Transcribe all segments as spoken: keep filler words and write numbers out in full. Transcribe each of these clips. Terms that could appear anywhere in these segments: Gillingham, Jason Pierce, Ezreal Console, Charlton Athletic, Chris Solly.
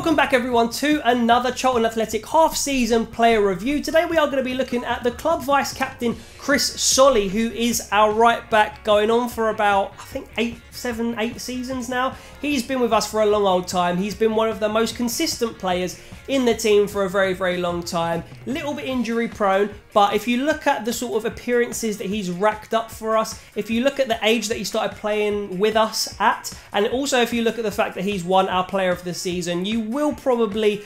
Welcome back everyone to another Charlton Athletic half-season player review. Today we are going to be looking at the club vice-captain Chris Solly, who is our right back, going on for about, I think, eight, seven, eight seasons now. He's been with us for a long old time. He's been one of the most consistent players in the team for a very, very long time. Little bit injury prone, but if you look at the sort of appearances that he's racked up for us, if you look at the age that he started playing with us at, and also if you look at the fact that he's won our player of the season, you will probably,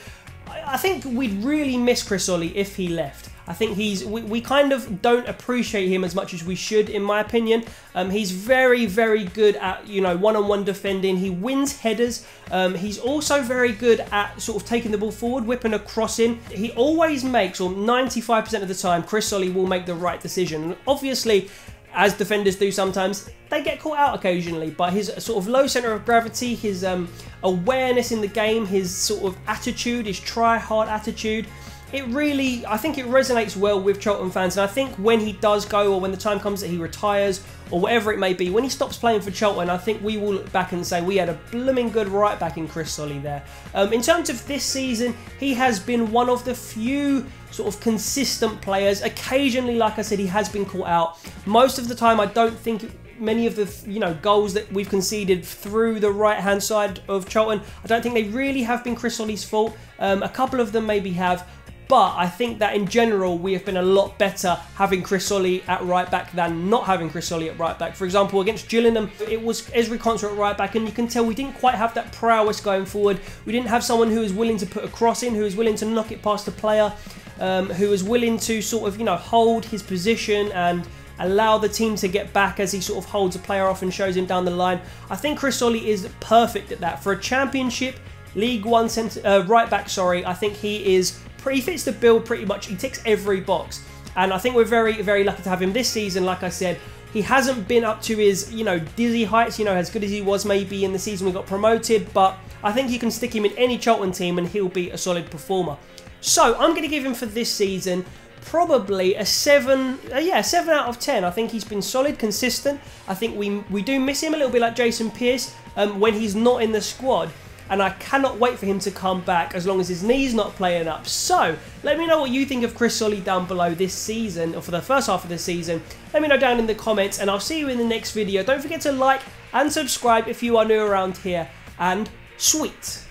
I think we'd really miss Chris Solly if he left. I think he's, we, we kind of don't appreciate him as much as we should, in my opinion. Um, he's very, very good at, you know, one-on-one defending. He wins headers. Um, he's also very good at sort of taking the ball forward, whipping a cross in. He always makes, or ninety-five percent of the time, Chris Solly will make the right decision. And obviously, as defenders do sometimes, they get caught out occasionally, but his sort of low centre of gravity, his um, awareness in the game, his sort of attitude, his try-hard attitude, it really, I think it resonates well with Charlton fans. And I think when he does go, or when the time comes that he retires, or whatever it may be, when he stops playing for Charlton, I think we will look back and say we had a blooming good right back in Chris Solly there. Um, in terms of this season, he has been one of the few sort of consistent players. Occasionally, like I said, he has been caught out. Most of the time, I don't think it, many of the, you know, goals that we've conceded through the right-hand side of Charlton, I don't think they really have been Chris Solly's fault. Um, a couple of them maybe have. But I think that in general, we have been a lot better having Chris Solly at right back than not having Chris Solly at right back. For example, against Gillingham, it was Ezreal Console at right back, and you can tell we didn't quite have that prowess going forward. We didn't have someone who is willing to put a cross in, who is willing to knock it past the player, um, who is willing to sort of, you know, hold his position and allow the team to get back as he sort of holds a player off and shows him down the line. I think Chris Solly is perfect at that. For a Championship, League One centre, uh, right back, sorry, I think he is... He fits the bill pretty much. He ticks every box. And I think we're very, very lucky to have him this season. Like I said, he hasn't been up to his, you know, dizzy heights, you know, as good as he was maybe in the season we got promoted. But I think you can stick him in any Charlton team and he'll be a solid performer. So I'm going to give him for this season probably a seven, uh, yeah, seven out of ten. I think he's been solid, consistent. I think we, we do miss him a little bit, like Jason Pierce, um, when he's not in the squad. And I cannot wait for him to come back as long as his knee's not playing up. So, let me know what you think of Chris Solly down below this season, or for the first half of the season. Let me know down in the comments, and I'll see you in the next video. Don't forget to like and subscribe if you are new around here. And sweet!